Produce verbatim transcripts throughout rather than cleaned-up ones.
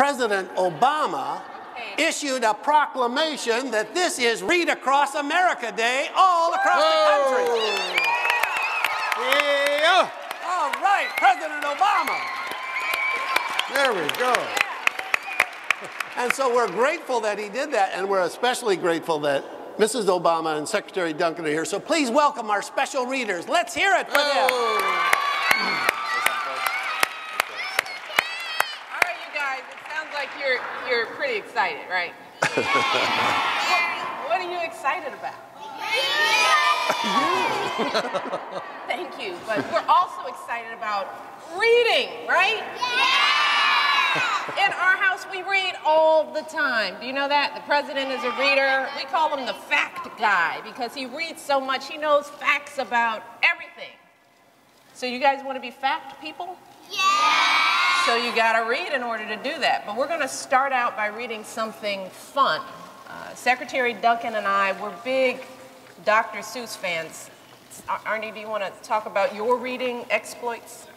President Obama issued a proclamation that this is Read Across America Day all across the country. Yeah. All right, President Obama. There we go. And so we're grateful that he did that, and we're especially grateful that Missus Obama and Secretary Duncan are here. So please welcome our special readers. Let's hear it for them. Oh. You're, you're pretty excited, right? what, what are you excited about? Yeah. Thank you, but we're also excited about reading, right? Yeah. In our house, we read all the time. Do you know that? The president is a reader. We call him the fact guy because he reads so much. He knows facts about everything. So you guys want to be fact people? Yeah. So you gotta read in order to do that. But we're gonna start out by reading something fun. Uh, Secretary Duncan and I, we're big Doctor Seuss fans. Arne, do you wanna talk about your reading exploits?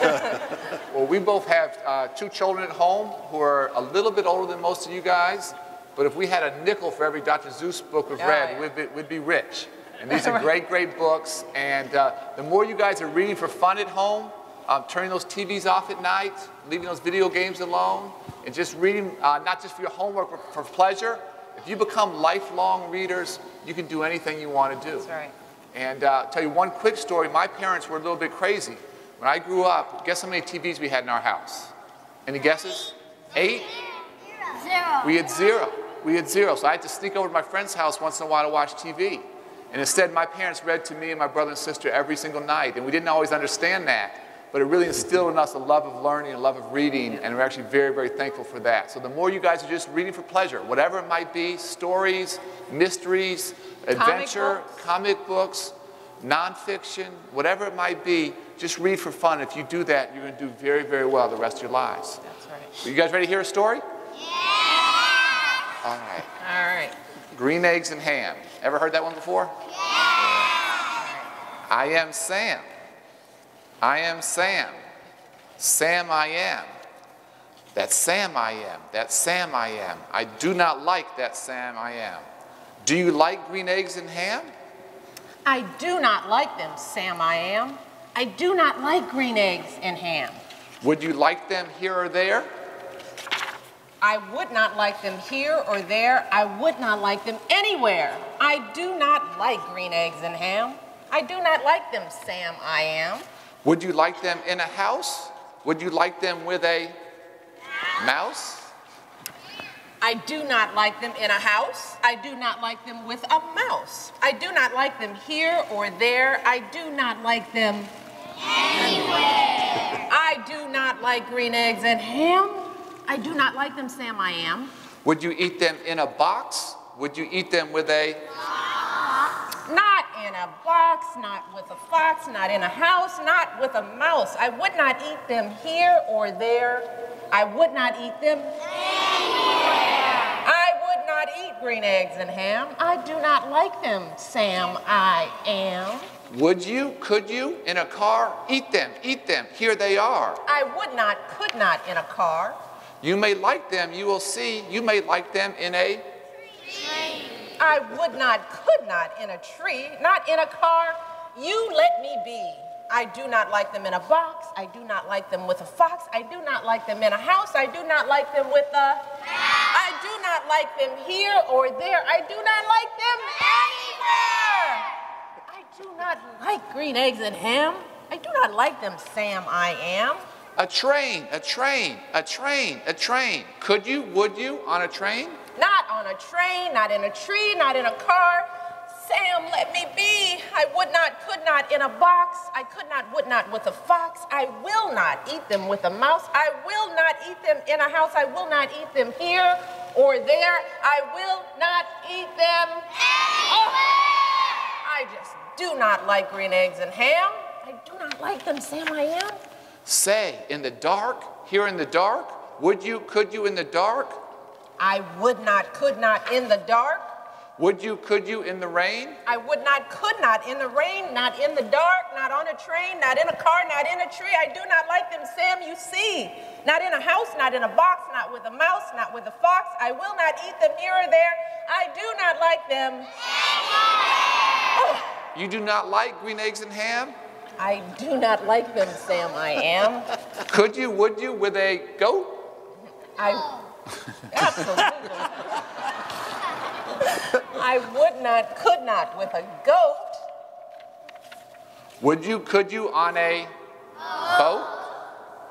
Well, we both have uh, two children at home who are a little bit older than most of you guys, but if we had a nickel for every Doctor Seuss book we've oh, read, yeah. we'd, be, we'd be rich. And these are great, great books. And uh, the more you guys are reading for fun at home, Um, turning those T Vs off at night, leaving those video games alone, and just reading, uh, not just for your homework, but for pleasure. If you become lifelong readers, you can do anything you want to do. That's right. And uh, I'll tell you one quick story. My parents were a little bit crazy. When I grew up, guess how many T Vs we had in our house? Any guesses? Eight? Zero. We had zero. We had zero. So I had to sneak over to my friend's house once in a while to watch T V. And instead, my parents read to me and my brother and sister every single night. And we didn't always understand that. But it really instilled in us a love of learning, a love of reading, and we're actually very, very thankful for that. So the more you guys are just reading for pleasure, whatever it might be, stories, mysteries, adventure, comic books, nonfiction, whatever it might be, just read for fun. If you do that, you're going to do very, very well the rest of your lives. That's right. Are you guys ready to hear a story? Yeah! All right. All right. Green Eggs and Ham. Ever heard that one before? Yeah! I am Sam. I am Sam, Sam I am, that Sam I am, that Sam I am. I do not like that Sam I am. Do you like green eggs and ham? I do not like them, Sam I am. I do not like green eggs and ham. Would you like them here or there? I would not like them here or there. I would not like them anywhere. I do not like green eggs and ham. I do not like them, Sam I am. Would you like them in a house? Would you like them with a mouse? I do not like them in a house. I do not like them with a mouse. I do not like them here or there. I do not like them anywhere. I do not like green eggs and ham. I do not like them, Sam I am. Would you eat them in a box? Would you eat them with a Not in a box, not with a fox, not in a house, not with a mouse. I would not eat them here or there. I would not eat them anywhere. I would not eat green eggs and ham. I do not like them, Sam I am. Would you, could you, in a car, eat them, eat them, here they are. I would not, could not, in a car. You may like them, you will see, you may like them in a tree. I would not, could not, in a tree, not in a car. You let me be. I do not like them in a box. I do not like them with a fox. I do not like them in a house. I do not like them with a I do not like them here or there. I do not like them anywhere. I do not like green eggs and ham. I do not like them, Sam I am. A train, a train, a train, a train. Could you, would you, on a train? Not on a train, not in a tree, not in a car. Sam, let me be. I would not, could not, in a box. I could not, would not, with a fox. I will not eat them with a mouse. I will not eat them in a house. I will not eat them here or there. I will not eat them anywhere. I just do not like green eggs and ham. I do not like them, Sam, I am. Say, in the dark, here in the dark, would you, could you, in the dark? I would not, could not, in the dark. Would you, could you, in the rain? I would not, could not, in the rain, not in the dark, not on a train, not in a car, not in a tree. I do not like them, Sam, you see. Not in a house, not in a box, not with a mouse, not with a fox. I will not eat them here or there. I do not like them. Oh. You do not like green eggs and ham? I do not like them, Sam, I am. Could you, would you, with a goat? I, absolutely. I would not, could not, with a goat. Would you, could you, on a oh. boat?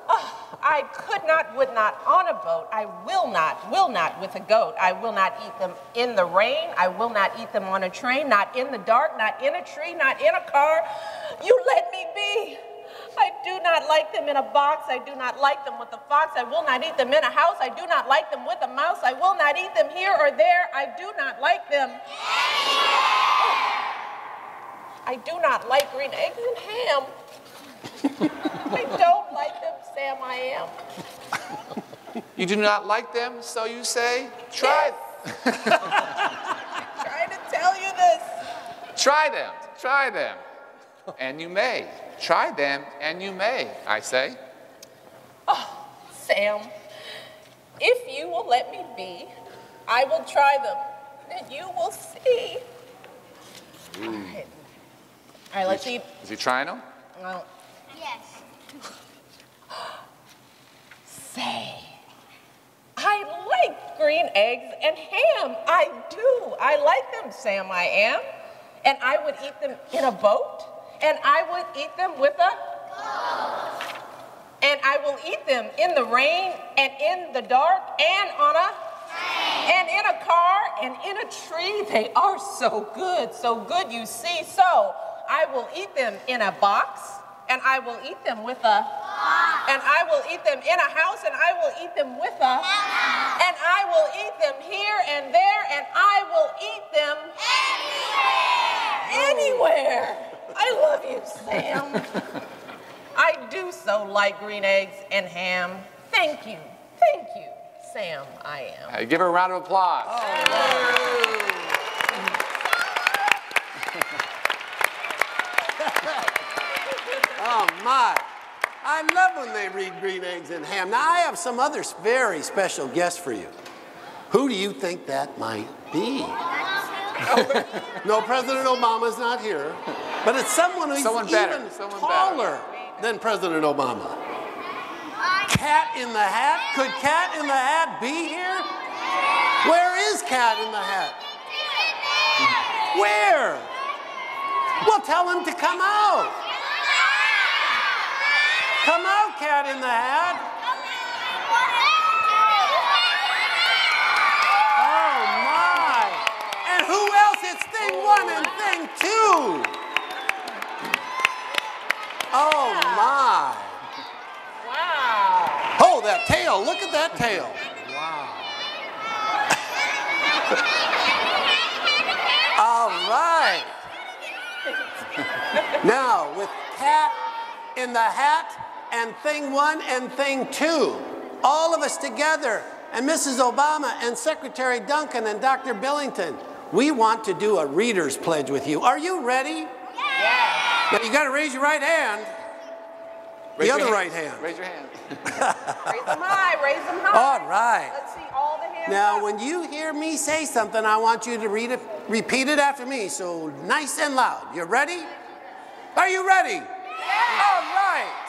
Oh, I could not, would not, on a boat. I will not, will not, with a goat. I will not eat them in the rain. I will not eat them on a train, not in the dark, not in a tree, not in a car. You let me be. I do not like them in a box. I do not like them with a fox. I will not eat them in a house. I do not like them with a mouse. I will not eat them here or there. I do not like them. Oh. I do not like green eggs and ham. I don't like them, Sam, I am. You do not like them, so you say? Try. Yes. I'm trying to tell you this. Try them. Try them. And you may. Try them, and you may, I say. Oh, Sam, if you will let me be, I will try them, and you will see. Ooh. All right, All right let's he, eat. Is he trying them? No. Yes. Say, I like green eggs and ham. I do. I like them, Sam, I am. And I would eat them in a boat. And I would eat them with a goat. And I will eat them in the rain and in the dark and on a train. And in a car and in a tree. They are so good, so good, you see. So I will eat them in a box. And I will eat them with a box. And I will eat them in a house. And I will eat them with a house. And I will eat them here and there. And I will eat them anywhere. Anywhere. I love you, Sam. I do so like green eggs and ham. Thank you. Thank you, Sam, I am. Right, give her a round of applause. Oh, oh my. I love when they read green eggs and ham. Now, I have some other very special guest for you. Who do you think that might be? No, President Obama's not here. But it's someone who's someone even someone taller better. than President Obama. Cat in the Hat? Could Cat in the Hat be here? Where is Cat in the Hat? Where? Well, tell him to come out. Come out, Cat in the Hat. Oh, my. And who else? It's thing one and thing two. Oh, my. Wow. Oh, that tail. Look at that tail. Wow. All right. Now, with Cat in the Hat and thing one and thing two, all of us together, and Missus Obama and Secretary Duncan and Doctor Billington, we want to do a reader's pledge with you. Are you ready? Yes. Now you gotta raise your right hand. Raise the other hand. right hand. Raise your hand. Raise them high, raise them high. All right. Let's see all the hands. Now, up. when you hear me say something, I want you to read it, repeat it after me, so nice and loud. You ready? Are you ready? Yeah. All right.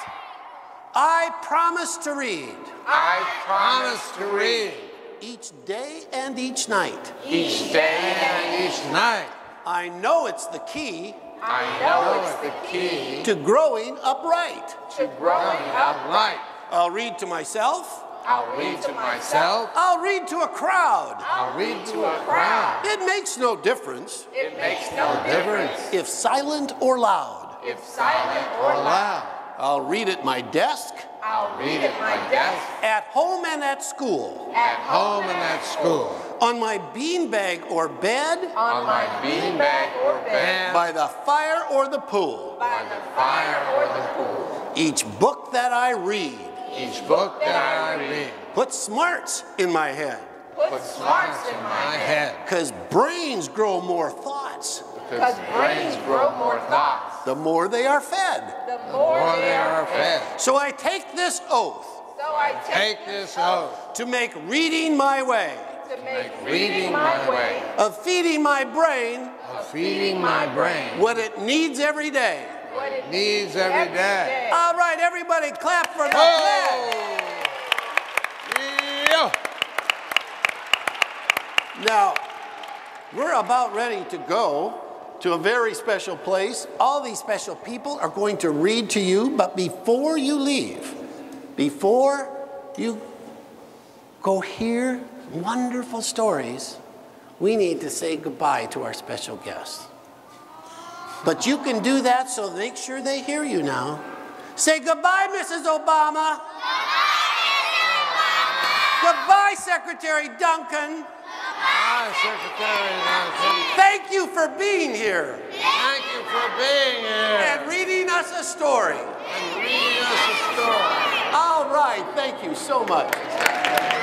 I promise to read. I promise to read. Each day and each night. Each day and each night. I know it's the key. I know it's the key to growing upright. To growing upright. I'll read to myself. I'll read to myself. I'll read to a crowd. I'll read to a crowd. It makes no difference. It makes no difference. If silent or loud. If silent or loud. I'll read at my desk. I'll read at my desk. At home and at school. At home and at school. On my beanbag or bed. On my beanbag or bed. By the fire or the pool. By the fire or the pool. Each book that I read. Each book that I read. Puts smarts in my head. Put smarts in my head. Because brains grow more thoughts. Because brains grow more thoughts. The more they are fed. The more they are fed. So I take this oath. So I take this oath. To make reading my way. To make reading my way. Of feeding my brain. Of feeding my brain. What it needs every day. What it needs every day. All right, everybody clap for the flag. Yeah. Now, we're about ready to go to a very special place. All these special people are going to read to you, but before you leave, before you go hear wonderful stories, we need to say goodbye to our special guests. But you can do that, so make sure they hear you now. Say goodbye, Missus Obama. Goodbye, Secretary Duncan. Goodbye, Secretary Duncan. Thank you for being here. Thank you for being here. And reading us a story. And reading us a story. All right, thank you so much.